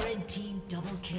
Red team double kill.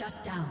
Shut down.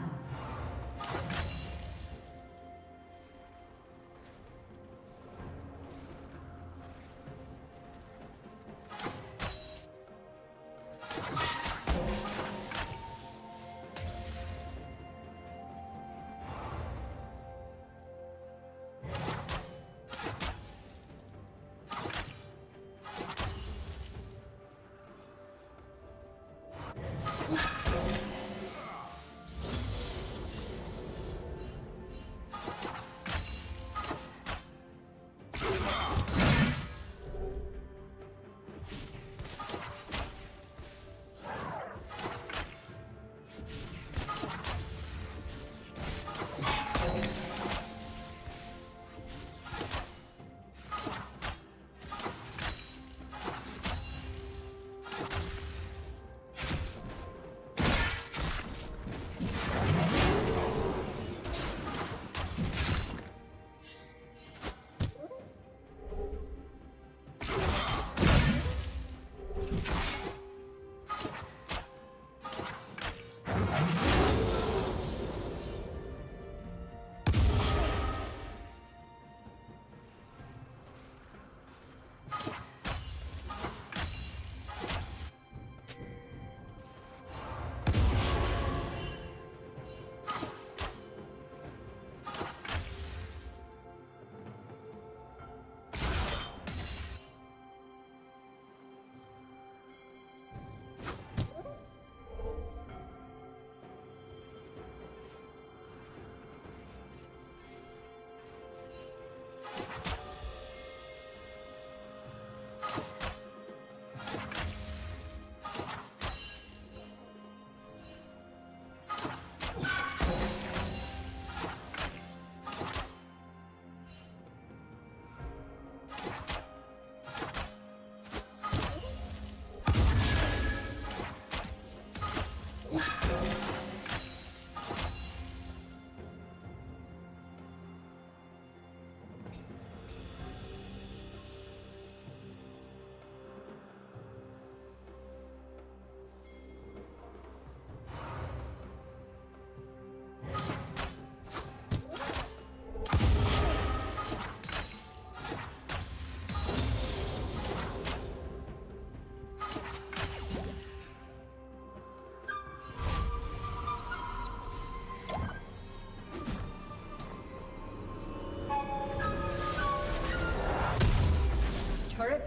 Turret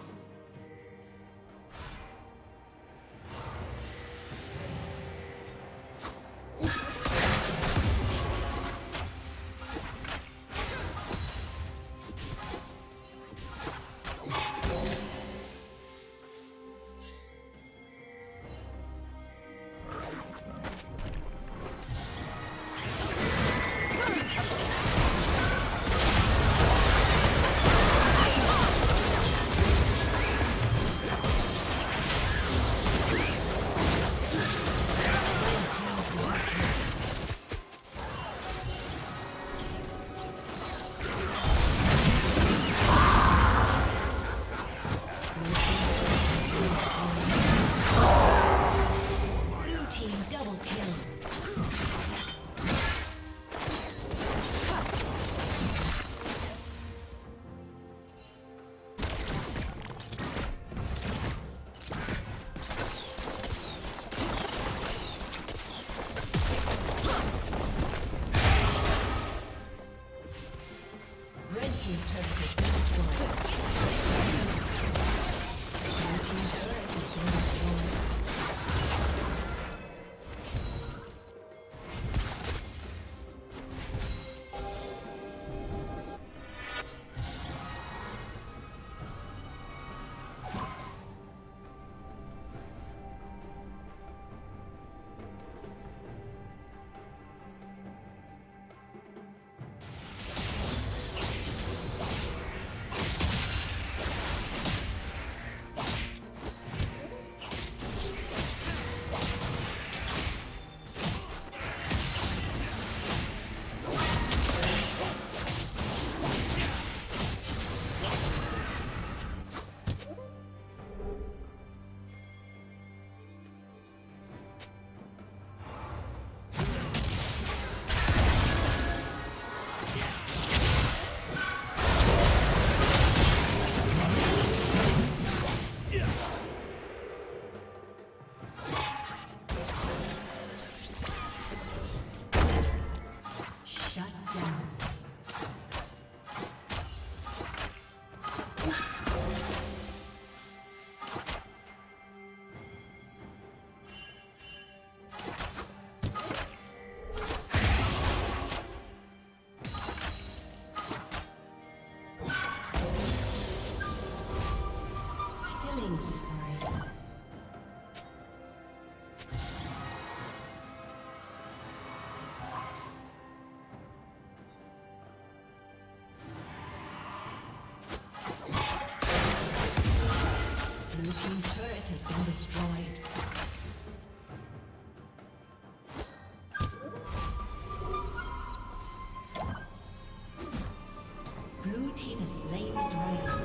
Blue team has slain the dragon.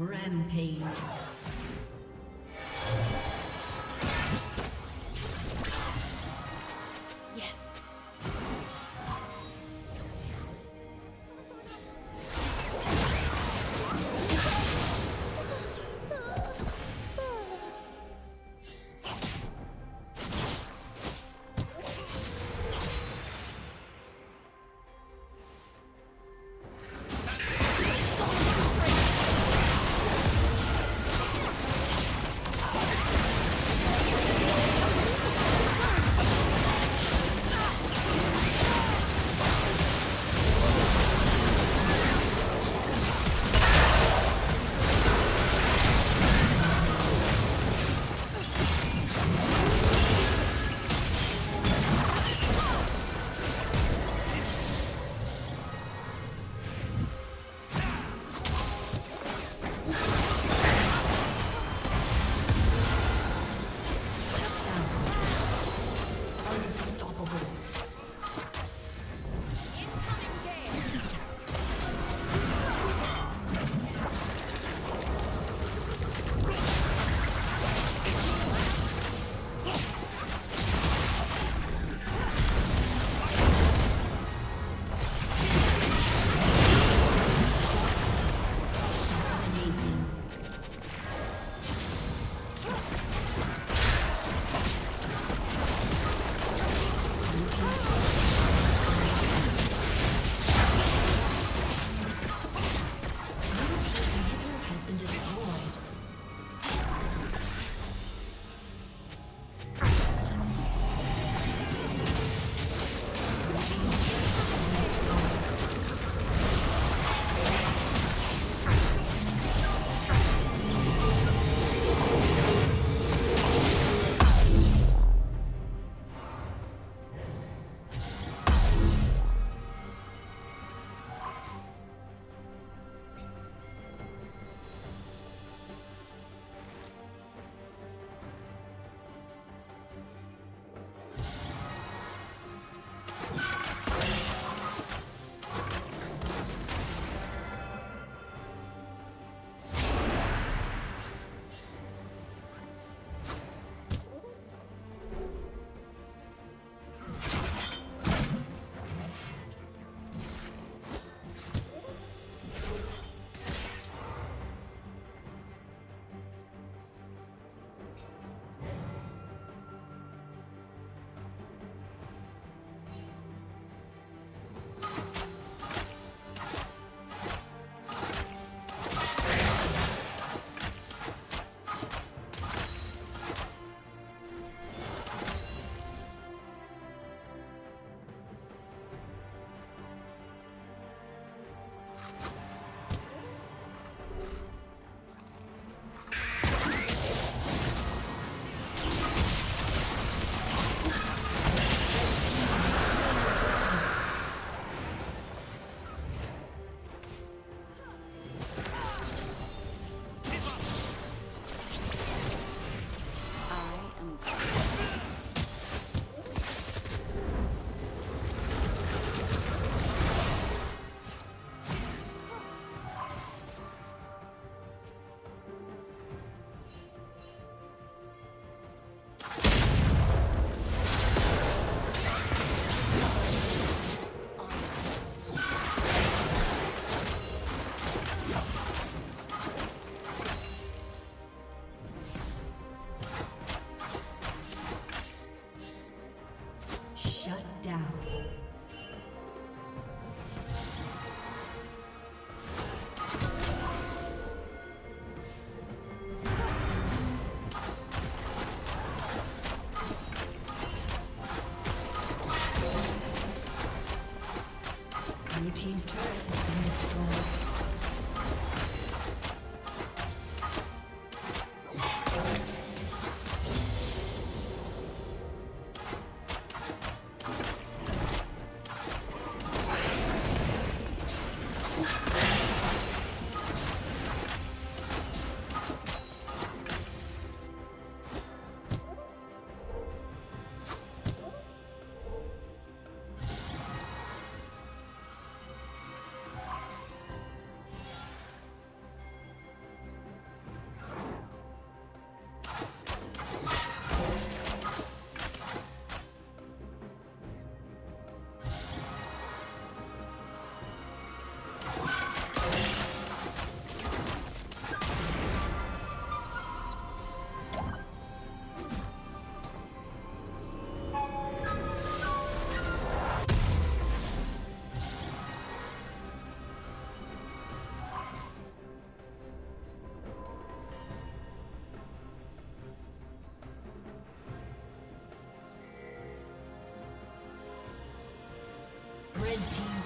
Rampage.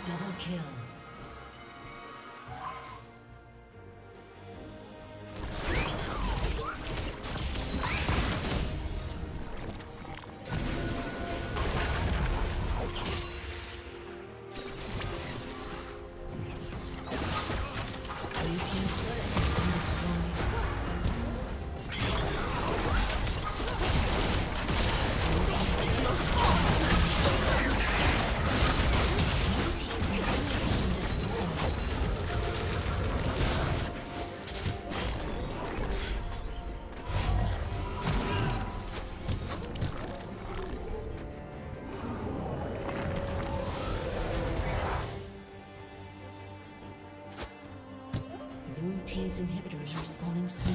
Double kill. Inhibitors respawning soon.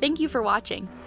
Thank you for watching.